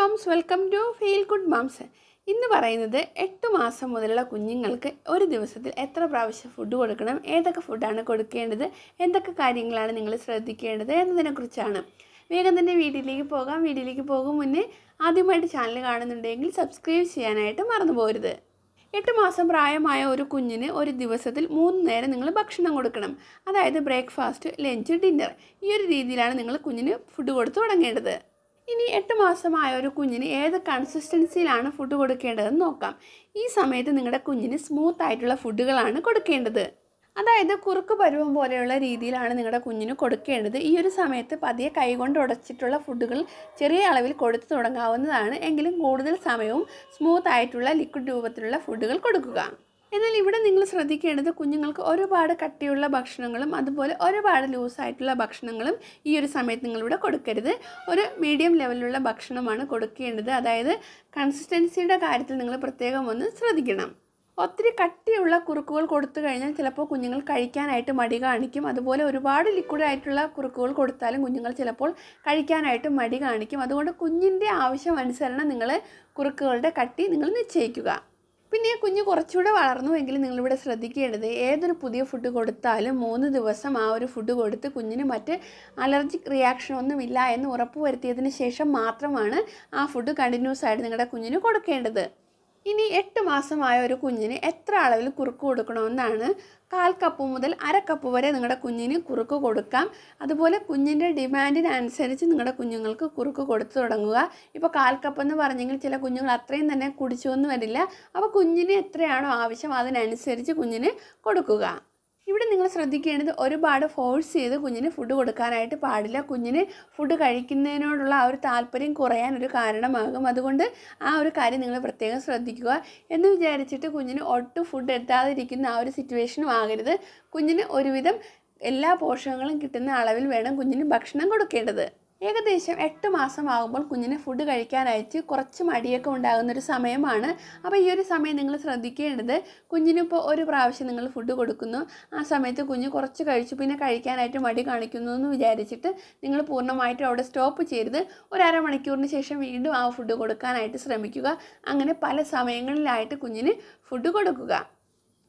mums, welcome to Feel Good Mums. ഇന്ന് പറയുന്നത് 8 മാസം മുതലുള്ള കുഞ്ഞുങ്ങൾക്ക് ഒരു ദിവസത്തിൽ എത്ര പ്രാവശ്യം ഫുഡ് കൊടുക്കണം, ഏതൊക്കെ ഫുഡാണ് കൊടുക്കേണ്ടത്, എന്തൊക്കെ കാര്യങ്ങളാണ് നിങ്ങൾ ശ്രദ്ധിക്കേണ്ടത് എന്നതിനെക്കുറിച്ചാണ്. വേഗം തന്നെ വീഡിയോയിലേക്ക് പോകും മുന്നേ ആദ്യമായിട്ട് ചാനൽ കാണുന്നുണ്ടെങ്കിൽ സബ്സ്ക്രൈബ് ചെയ്യാനായിട്ട് മറന്നു പോകരുത്. 8 മാസം പ്രായമായ ഒരു കുഞ്ഞിന് ഒരു ദിവസത്തിൽ 3 നേരം നിങ്ങൾ ഭക്ഷണം കൊടുക്കണം. അതായത് ബ്രേക്ക്ഫാസ്റ്റ്, ലഞ്ച്, ഡിന്നർ. ഈ ഒരു രീതിയിലാണ് നിങ്ങൾ കുഞ്ഞിന് ഫുഡ് കൊടുത്തു തുടങ്ങേണ്ടത്. ഇനി 8 മാസമായ ഒരു കുഞ്ഞിന് ഏത് കൺസിസ്റ്റൻസിയിലാണ് ഫുഡ് കൊടുക്കേണ്ടതെന്ന് നോക്കാം. ഈ സമയത്ത് നിങ്ങളുടെ കുഞ്ഞിന് സ്മൂത്ത് ആയിട്ടുള്ള ഫുഡുകളാണ് കൊടുക്കേണ്ടത്. അതായത് കുറുക്ക് പരുവം പോലെയുള്ള രീതിയിലാണ് നിങ്ങളുടെ കുഞ്ഞിന് കൊടുക്കേണ്ടത്. ഈ ഒരു സമയത്ത് പതിയെ കൈകൊണ്ട് ഉടച്ചിട്ടുള്ള ഫുഡുകൾ ചെറിയ അളവിൽ കൊടുത്തു തുടങ്ങാവുന്നതാണ്. എങ്കിലും കൂടുതൽ സമയവും സ്മൂത്ത് ആയിട്ടുള്ള ലിക്വിഡ് രൂപത്തിലുള്ള ഫുഡുകൾ കൊടുക്കുക. എന്നാൽ ഇവിടെ നിങ്ങൾ ശ്രദ്ധിക്കേണ്ടത് കുഞ്ഞുങ്ങൾക്ക് ഒരുപാട് കട്ടിയുള്ള ഭക്ഷണങ്ങളും അതുപോലെ ഒരുപാട് ലൂസായിട്ടുള്ള ഭക്ഷണങ്ങളും ഈ ഒരു സമയത്ത് നിങ്ങളിവിടെ കൊടുക്കരുത്. ഒരു മീഡിയം ലെവലിലുള്ള ഭക്ഷണമാണ് കൊടുക്കേണ്ടത്. അതായത് കൺസിസ്റ്റൻസിയുടെ കാര്യത്തിൽ നിങ്ങൾ പ്രത്യേകം ഒന്ന് ശ്രദ്ധിക്കണം. ഒത്തിരി കട്ടിയുള്ള കുറുക്കുകൾ കൊടുത്തു കഴിഞ്ഞാൽ ചിലപ്പോൾ കുഞ്ഞുങ്ങൾ കഴിക്കാനായിട്ട് മടി കാണിക്കും. അതുപോലെ ഒരുപാട് ലിക്വിഡായിട്ടുള്ള കുറുക്കുകൾ കൊടുത്താലും കുഞ്ഞുങ്ങൾ ചിലപ്പോൾ കഴിക്കാനായിട്ട് മടി കാണിക്കും. അതുകൊണ്ട് കുഞ്ഞിൻ്റെ ആവശ്യമനുസരണം നിങ്ങൾ കുറുക്കുകളുടെ കട്ടി നിങ്ങൾ നിശ്ചയിക്കുക. പിന്നെ കുഞ്ഞ് കുറച്ചുകൂടെ വളർന്നുവെങ്കിൽ നിങ്ങളിവിടെ ശ്രദ്ധിക്കേണ്ടത് ഏതൊരു പുതിയ ഫുഡ് കൊടുത്താലും 3 ദിവസം ആ ഒരു ഫുഡ് കൊടുത്ത് കുഞ്ഞിന് മറ്റ് അലർജിക് റിയാക്ഷൻ ഒന്നുമില്ല എന്ന് ഉറപ്പുവരുത്തിയതിന് ശേഷം മാത്രമാണ് ആ ഫുഡ് കണ്ടിന്യൂസ് ആയിട്ട് നിങ്ങളുടെ കുഞ്ഞിന് കൊടുക്കേണ്ടത്. ഇനി 8 മാസമായ ഒരു കുഞ്ഞിന് എത്ര അളവിൽ കുറുക്ക് കൊടുക്കണമെന്നാണ്. 1/4 കപ്പ് മുതൽ 1/2 കപ്പ് വരെ നിങ്ങളുടെ കുഞ്ഞിന് കുറുക്ക് കൊടുക്കാം. അതുപോലെ കുഞ്ഞിൻ്റെ ഡിമാൻഡിനനുസരിച്ച് നിങ്ങളുടെ കുഞ്ഞുങ്ങൾക്ക് കുറുക്ക് കൊടുത്തു തുടങ്ങുക. ഇപ്പോൾ 1/4 കപ്പ് എന്ന് പറഞ്ഞെങ്കിൽ ചില കുഞ്ഞുങ്ങൾ അത്രയും തന്നെ കുടിച്ചൊന്നും വരില്ല. അപ്പോൾ കുഞ്ഞിന് എത്രയാണോ ആവശ്യം അതിനനുസരിച്ച് കുഞ്ഞിന് കൊടുക്കുക. ഇവിടെ നിങ്ങൾ ശ്രദ്ധിക്കേണ്ടത് ഒരുപാട് ഫോഴ്സ് ചെയ്ത് കുഞ്ഞിന് ഫുഡ് കൊടുക്കാനായിട്ട് പാടില്ല. കുഞ്ഞിന് ഫുഡ് കഴിക്കുന്നതിനോടുള്ള ആ ഒരു താല്പര്യം കുറയാൻ ഒരു കാരണമാകും. അതുകൊണ്ട് ആ ഒരു കാര്യം നിങ്ങൾ പ്രത്യേകം ശ്രദ്ധിക്കുക. എന്ന് വിചാരിച്ചിട്ട് കുഞ്ഞിന് ഒട്ടും ഫുഡ് എത്താതിരിക്കുന്ന ആ ഒരു സിറ്റുവേഷനും ആകരുത്. കുഞ്ഞിന് ഒരുവിധം എല്ലാ പോഷകങ്ങളും കിട്ടുന്ന അളവിൽ വേണം കുഞ്ഞിന് ഭക്ഷണം കൊടുക്കേണ്ടത്. ഏകദേശം 8 മാസം ആകുമ്പോൾ കുഞ്ഞിന് ഫുഡ് കഴിക്കാനായിട്ട് കുറച്ച് മടിയൊക്കെ ഉണ്ടാകുന്നൊരു സമയമാണ്. അപ്പോൾ ഈ ഒരു സമയം നിങ്ങൾ ശ്രദ്ധിക്കേണ്ടത് കുഞ്ഞിനിപ്പോൾ ഒരു പ്രാവശ്യം നിങ്ങൾ ഫുഡ് കൊടുക്കുന്നു, ആ സമയത്ത് കുഞ്ഞ് കുറച്ച് കഴിച്ചു പിന്നെ കഴിക്കാനായിട്ട് മടി കാണിക്കുന്നു എന്ന് വിചാരിച്ചിട്ട് നിങ്ങൾ പൂർണ്ണമായിട്ടും അവിടെ സ്റ്റോപ്പ് ചെയ്യരുത്. ഒരു 1/2 മണിക്കൂറിന് ശേഷം വീണ്ടും ആ ഫുഡ് കൊടുക്കാനായിട്ട് ശ്രമിക്കുക. അങ്ങനെ പല സമയങ്ങളിലായിട്ട് കുഞ്ഞിന് ഫുഡ് കൊടുക്കുക.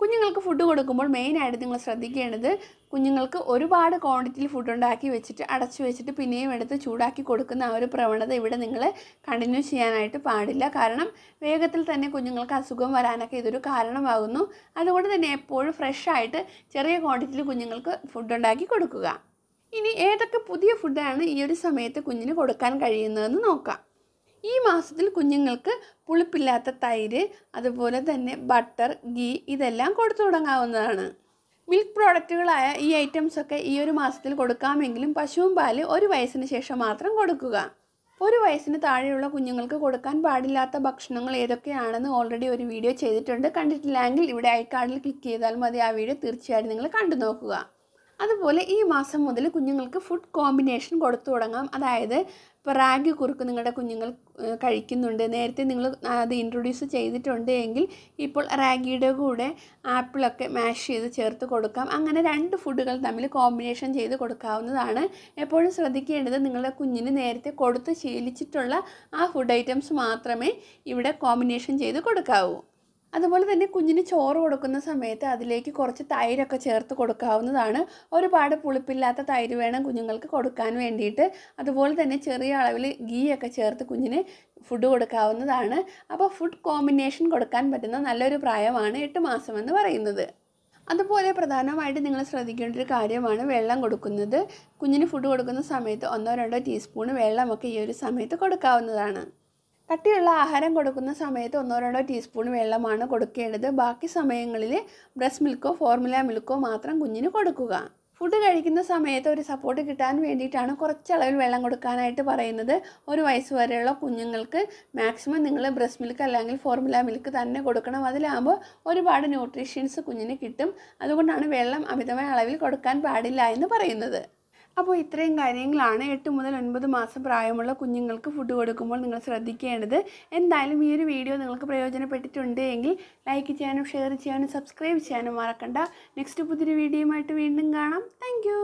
കുഞ്ഞുങ്ങൾക്ക് ഫുഡ് കൊടുക്കുമ്പോൾ മെയിനായിട്ട് നിങ്ങൾ ശ്രദ്ധിക്കേണ്ടത് കുഞ്ഞുങ്ങൾക്ക് ഒരുപാട് ക്വാണ്ടിറ്റിയിൽ ഫുഡ് ഉണ്ടാക്കി വെച്ചിട്ട് അടച്ചു വെച്ചിട്ട് പിന്നെയും എടുത്ത് ചൂടാക്കി കൊടുക്കുന്ന ആ ഒരു പ്രവണത ഇവിടെ നിങ്ങൾ കണ്ടിന്യൂ ചെയ്യാനായിട്ട് പാടില്ല. കാരണം വേഗത്തിൽ തന്നെ കുഞ്ഞുങ്ങൾക്ക് അസുഖം വരാനൊക്കെ ഇതൊരു കാരണമാകുന്നു. അതുകൊണ്ട് തന്നെ എപ്പോഴും ഫ്രഷായിട്ട് ചെറിയ ക്വാണ്ടിറ്റിയിൽ കുഞ്ഞുങ്ങൾക്ക് ഫുഡ് ഉണ്ടാക്കി കൊടുക്കുക. ഇനി ഏതൊക്കെ പുതിയ ഫുഡാണ് ഈ ഒരു സമയത്ത് കുഞ്ഞിന് കൊടുക്കാൻ കഴിയുന്നതെന്ന് നോക്കാം. ഈ മാസത്തിൽ കുഞ്ഞുങ്ങൾക്ക് പുളിപ്പില്ലാത്ത തൈര്, അതുപോലെ തന്നെ ബട്ടർ, ഗീ ഇതെല്ലാം കൊടുത്തു തുടങ്ങാവുന്നതാണ്. മിൽക്ക് പ്രോഡക്റ്റുകളായ ഈ ഐറ്റംസൊക്കെ ഈ ഒരു മാസത്തിൽ കൊടുക്കാമെങ്കിലും പശുവും പാല് 1 വയസ്സിന് ശേഷം മാത്രം കൊടുക്കുക. 1 വയസ്സിന് താഴെയുള്ള കുഞ്ഞുങ്ങൾക്ക് കൊടുക്കാൻ പാടില്ലാത്ത ഭക്ഷണങ്ങൾ ഏതൊക്കെയാണെന്ന് ഓൾറെഡി ഒരു വീഡിയോ ചെയ്തിട്ടുണ്ട്. കണ്ടിട്ടില്ലെങ്കിൽ ഇവിടെ ഐ കാർഡിൽ ക്ലിക്ക് ചെയ്താൽ മതി, ആ വീഡിയോ തീർച്ചയായിട്ടും നിങ്ങൾ കണ്ടു നോക്കുക. അതുപോലെ ഈ മാസം മുതൽ കുഞ്ഞുങ്ങൾക്ക് ഫുഡ് കോമ്പിനേഷൻ കൊടുത്തു തുടങ്ങാം. അതായത് ഇപ്പോൾ റാഗി കുറുക്ക് നിങ്ങളുടെ കുഞ്ഞുങ്ങൾ കഴിക്കുന്നുണ്ട്, നേരത്തെ നിങ്ങൾ അത് ഇൻട്രൊഡ്യൂസ് ചെയ്തിട്ടുണ്ട് എങ്കിൽ ഇപ്പോൾ റാഗിയുടെ കൂടെ ആപ്പിളൊക്കെ മാഷ് ചെയ്ത് ചേർത്ത് കൊടുക്കാം. അങ്ങനെ 2 ഫുഡുകൾ തമ്മിൽ കോമ്പിനേഷൻ ചെയ്ത് കൊടുക്കാവുന്നതാണ്. എപ്പോഴും ശ്രദ്ധിക്കേണ്ടത് നിങ്ങളുടെ കുഞ്ഞിന് നേരത്തെ കൊടുത്ത് ശീലിച്ചിട്ടുള്ള ആ ഫുഡ് ഐറ്റംസ് മാത്രമേ ഇവിടെ കോമ്പിനേഷൻ ചെയ്ത് കൊടുക്കാവൂ. അതുപോലെ തന്നെ കുഞ്ഞിന് ചോറ് കൊടുക്കുന്ന സമയത്ത് അതിലേക്ക് കുറച്ച് തൈരൊക്കെ ചേർത്ത് കൊടുക്കാവുന്നതാണ്. ഒരുപാട് പുളിപ്പില്ലാത്ത തൈര് വേണം കുഞ്ഞുങ്ങൾക്ക് കൊടുക്കാൻ വേണ്ടിയിട്ട്. അതുപോലെ തന്നെ ചെറിയ അളവിൽ ഗീ ഒക്കെ ചേർത്ത് കുഞ്ഞിന് ഫുഡ് കൊടുക്കാവുന്നതാണ്. അപ്പോൾ ഫുഡ് കോമ്പിനേഷൻ കൊടുക്കാൻ പറ്റുന്ന നല്ലൊരു പ്രായമാണ് 8 മാസം എന്ന് പറയുന്നത്. അതുപോലെ പ്രധാനമായിട്ട് നിങ്ങൾ ശ്രദ്ധിക്കേണ്ട ഒരു കാര്യമാണ് വെള്ളം കൊടുക്കുന്നത്. കുഞ്ഞിന് ഫുഡ് കൊടുക്കുന്ന സമയത്ത് 1-2 ടീസ്പൂൺ വെള്ളമൊക്കെ ഈ ഒരു സമയത്ത് കൊടുക്കാവുന്നതാണ്. കട്ടിയുള്ള ആഹാരം കൊടുക്കുന്ന സമയത്ത് 1-2 ടീസ്പൂൺ വെള്ളമാണ് കൊടുക്കേണ്ടത്. ബാക്കി സമയങ്ങളിൽ ബ്രസ്റ്റ് മിൽക്കോ ഫോർമുല മിൽക്കോ മാത്രം കുഞ്ഞിന് കൊടുക്കുക. ഫുഡ് കഴിക്കുന്ന സമയത്ത് ഒരു സപ്പോർട്ട് കിട്ടാൻ വേണ്ടിയിട്ടാണ് കുറച്ചളവിൽ വെള്ളം കൊടുക്കാനായിട്ട് പറയുന്നത്. 1 വയസ്സ് വരെയുള്ള കുഞ്ഞുങ്ങൾക്ക് മാക്സിമം നിങ്ങൾ ബ്രസ്റ്റ് മിൽക്ക് അല്ലെങ്കിൽ ഫോർമുല മിൽക്ക് തന്നെ കൊടുക്കണം. അതിലാകുമ്പോൾ ഒരുപാട് ന്യൂട്രീഷ്യൻസ് കുഞ്ഞിന് കിട്ടും. അതുകൊണ്ടാണ് വെള്ളം അമിതമായ അളവിൽ കൊടുക്കാൻ പാടില്ല എന്ന് പറയുന്നത്. അപ്പോൾ ഇത്രയും കാര്യങ്ങളാണ് 8 മുതൽ 9 മാസം പ്രായമുള്ള കുഞ്ഞുങ്ങൾക്ക് ഫുഡ് കൊടുക്കുമ്പോൾ നിങ്ങൾ ശ്രദ്ധിക്കേണ്ടത്. എന്തായാലും ഈ ഒരു വീഡിയോ നിങ്ങൾക്ക് പ്രയോജനപ്പെട്ടിട്ടുണ്ട് എങ്കിൽ ലൈക്ക് ചെയ്യാനും ഷെയർ ചെയ്യാനും സബ്സ്ക്രൈബ് ചെയ്യാനും മറക്കണ്ട. നെക്സ്റ്റ് പുതിയൊരു വീഡിയോയുമായിട്ട് വീണ്ടും കാണാം. Thank U.